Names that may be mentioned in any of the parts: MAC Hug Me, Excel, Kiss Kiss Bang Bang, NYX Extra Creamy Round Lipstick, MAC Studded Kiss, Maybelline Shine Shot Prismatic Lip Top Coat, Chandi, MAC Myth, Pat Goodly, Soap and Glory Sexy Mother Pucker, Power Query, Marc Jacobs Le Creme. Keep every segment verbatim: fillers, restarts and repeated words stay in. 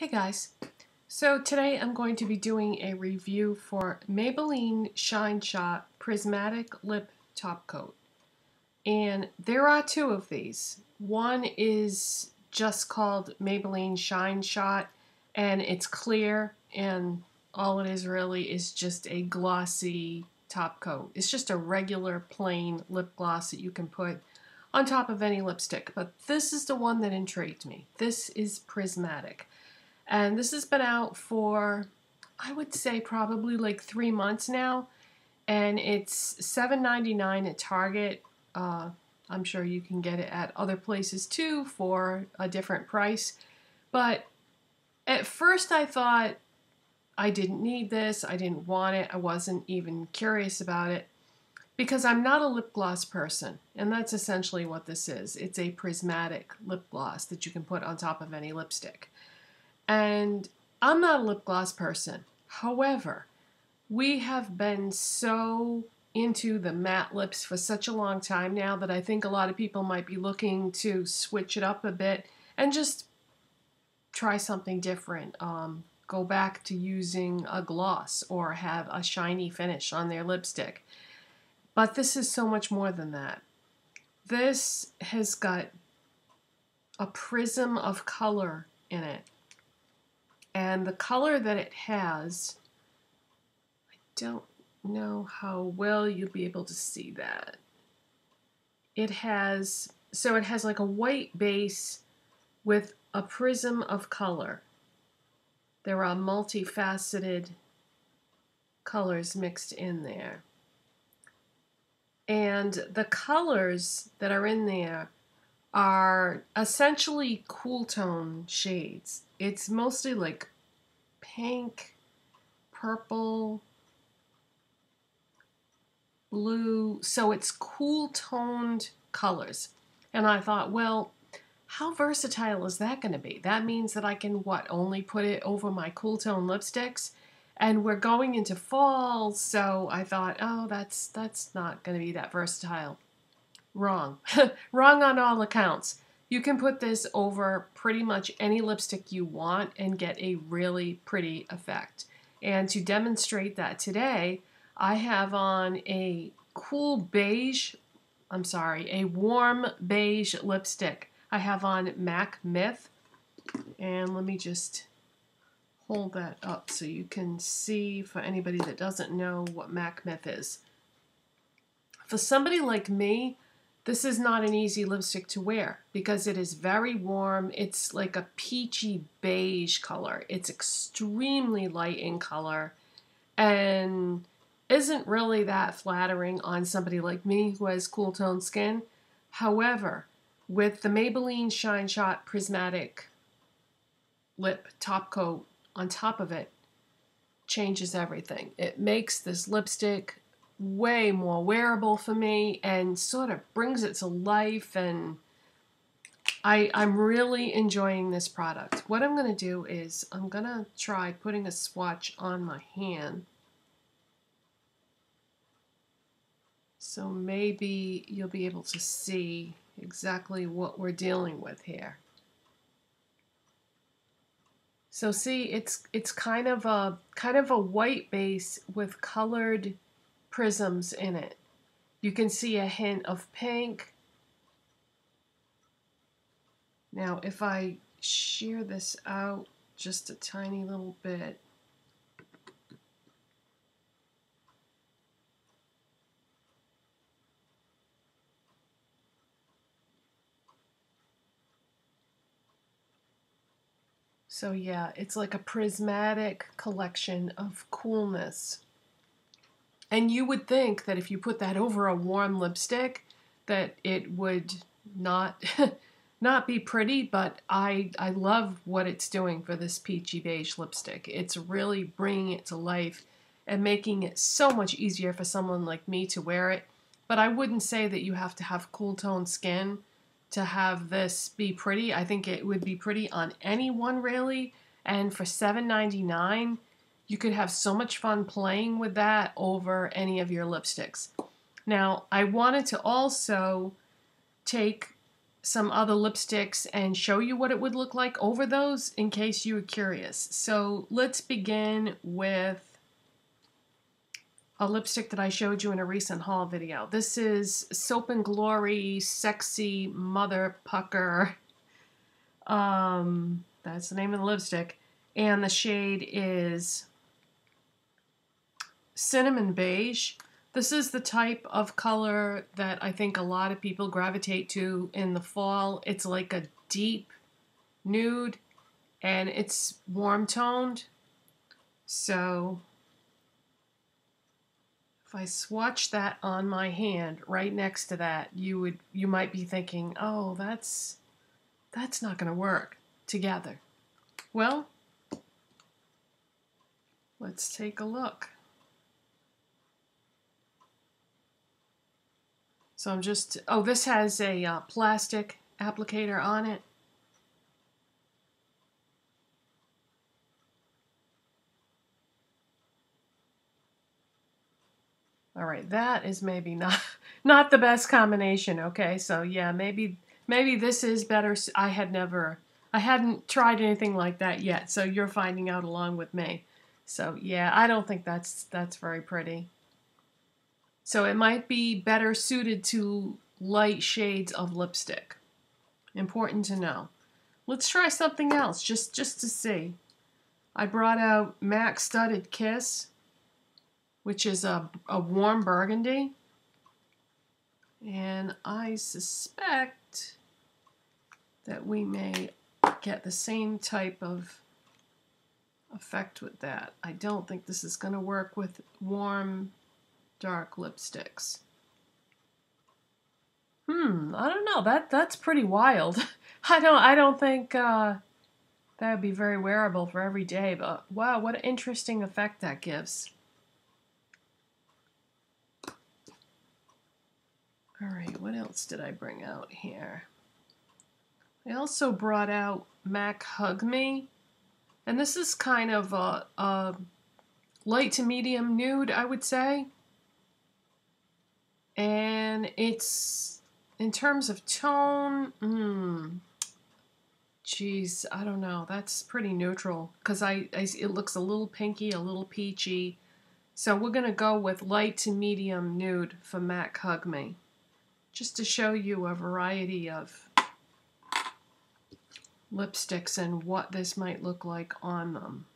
Hey guys, so today I'm going to be doing a review for Maybelline Shine Shot Prismatic Lip Top Coat. And there are two of these. One is just called Maybelline Shine Shot and it's clear, and all it is really is just a glossy top coat. It's just a regular plain lip gloss that you can put on top of any lipstick, but this is the one that intrigued me. This is Prismatic. And this has been out for, I would say, probably like three months now. And it's seven ninety-nine at Target. Uh, I'm sure you can get it at other places too for a different price. But at first I thought I didn't need this. I didn't want it. I wasn't even curious about it because I'm not a lip gloss person. And that's essentially what this is. It's a prismatic lip gloss that you can put on top of any lipstick. And I'm not a lip gloss person. However, we have been so into the matte lips for such a long time now that I think a lot of people might be looking to switch it up a bit and just try something different. Um, go back to using a gloss or have a shiny finish on their lipstick. But this is so much more than that. This has got a prism of color in it. And the color that it has, I don't know how well you'll be able to see that. It has, so it has like a white base with a prism of color. There are multifaceted colors mixed in there. And the colors that are in there are essentially cool tone shades. It's mostly like pink, purple, blue, so it's cool toned colors. And I thought, well, how versatile is that going to be? That means that I can, what, only put it over my cool tone lipsticks? And we're going into fall, so I thought, oh, that's, that's not going to be that versatile. Wrong. Wrong on all accounts. You can put this over pretty much any lipstick you want and get a really pretty effect. And to demonstrate that today, I have on a cool beige, I'm sorry, a warm beige lipstick. I have on MAC Myth. And let me just hold that up so you can see for anybody that doesn't know what MAC Myth is. For somebody like me, this is not an easy lipstick to wear because it is very warm. It's like a peachy beige color. It's extremely light in color and isn't really that flattering on somebody like me who has cool toned skin. However, with the Maybelline Shine Shot Prismatic Lip Top Coat on top of it, changes everything. It makes this lipstick way more wearable for me and sort of brings it to life, and I, I'm really enjoying this product. What I'm going to do is I'm going to try putting a swatch on my hand. So maybe you'll be able to see exactly what we're dealing with here. So see, it's it's kind of a kind of a white base with colored prisms in it. You can see a hint of pink. Now if I sheer this out just a tiny little bit, so yeah, it's like a prismatic collection of coolness. And you would think that if you put that over a warm lipstick that it would not not be pretty, but I, I love what it's doing for this peachy beige lipstick. It's really bringing it to life and making it so much easier for someone like me to wear it. But I wouldn't say that you have to have cool toned skin to have this be pretty. I think it would be pretty on anyone really, and for seven ninety-nine, you could have so much fun playing with that over any of your lipsticks. Now, I wanted to also take some other lipsticks and show you what it would look like over those in case you were curious. So let's begin with a lipstick that I showed you in a recent haul video. This is Soap and Glory Sexy Mother Pucker. Um, that's the name of the lipstick. And the shade is Cinnamon Beige. This is the type of color that I think a lot of people gravitate to in the fall. It's like a deep nude and it's warm toned. So if I swatch that on my hand right next to that, you would you might be thinking, oh, that's that's not going to work together. Well, let's take a look. So I'm just, oh, this has a uh, plastic applicator on it. All right, that is maybe not not the best combination. Okay, so yeah, maybe maybe this is better. I had never, I hadn't tried anything like that yet. So you're finding out along with me. So yeah, I don't think that's that's very pretty. So it might be better suited to light shades of lipstick. Important to know. Let's try something else just just to see. I brought out MAC Studded Kiss, which is a, a warm burgundy. And I suspect that we may get the same type of effect with that. I don't think this is going to work with warm, dark lipsticks. Hmm, I don't know. That that's pretty wild. I don't I don't think uh, that would be very wearable for every day, but wow, what an interesting effect that gives. All right, what else did I bring out here? I also brought out MAC Hug Me, and this is kind of a, a light to medium nude, I would say. And it's, in terms of tone, mm, geez, I don't know. That's pretty neutral because I, I, it looks a little pinky, a little peachy. So we're going to go with light to medium nude for MAC Hug Me, just to show you a variety of lipsticks and what this might look like on them.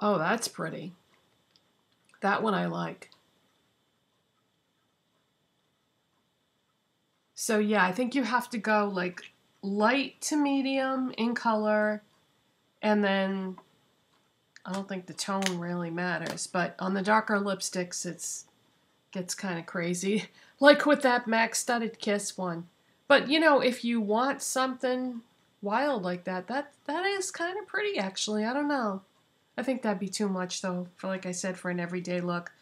Oh, that's pretty. That one I like. So yeah, I think you have to go like light to medium in color, and then I don't think the tone really matters, but on the darker lipsticks, it's gets kind of crazy, like with that MAC Studded Kiss one. But you know, if you want something wild like that, that that is kind of pretty actually. I don't know. I think that'd be too much though, for like I said, for an everyday look.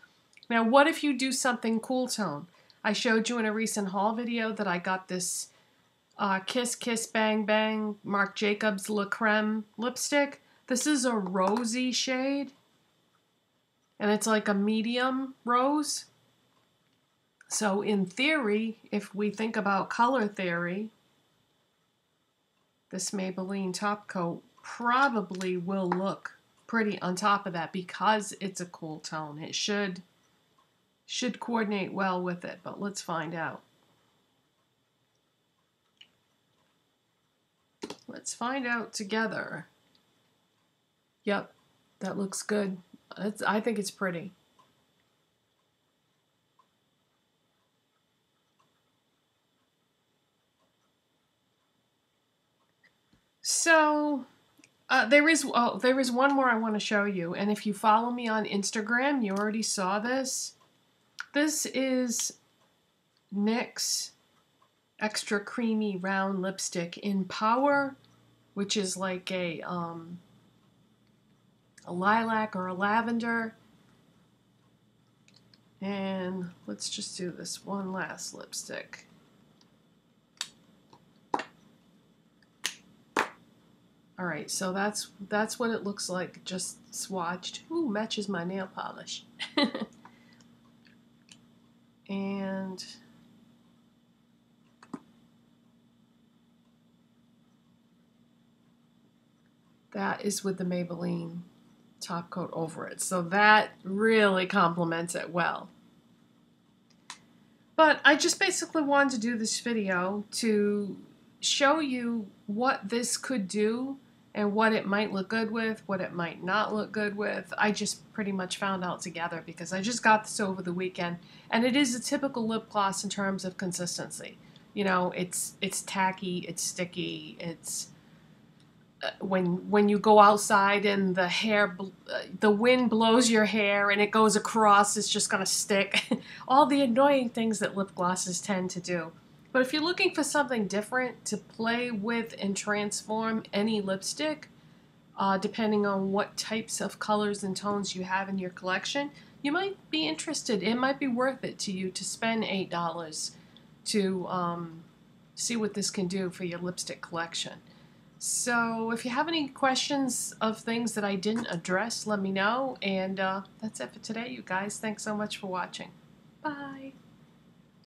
Now, what if you do something cool tone? I showed you in a recent haul video that I got this uh, Kiss Kiss Bang Bang Marc Jacobs Le Creme lipstick. This is a rosy shade, and it's like a medium rose. So in theory, if we think about color theory, this Maybelline top coat probably will look pretty on top of that because it's a cool tone. It should, should coordinate well with it, but let's find out. Let's find out together. Yep, that looks good. It's, I think it's pretty. So uh, there is oh, there is one more I want to show you, and if you follow me on Instagram, you already saw this. This is NYX Extra Creamy Round Lipstick in Power, which is like a um, a lilac or a lavender. And let's just do this one last lipstick. All right, so that's that's what it looks like just swatched. Ooh, matches my nail polish. And that is with the Maybelline top coat over it. So that really complements it well. But I just basically wanted to do this video to show you what this could do and what it might look good with, what it might not look good with. I just pretty much found out together because I just got this over the weekend, and it is a typical lip gloss in terms of consistency. You know, it's it's tacky, it's sticky, it's uh, when when you go outside and the hair bl uh, the wind blows your hair and it goes across, it's just gonna stick. All the annoying things that lip glosses tend to do. But if you're looking for something different to play with and transform any lipstick, uh, depending on what types of colors and tones you have in your collection, you might be interested. It might be worth it to you to spend eight dollars to um, see what this can do for your lipstick collection. So if you have any questions of things that I didn't address, let me know. And uh, that's it for today, you guys. Thanks so much for watching. Bye.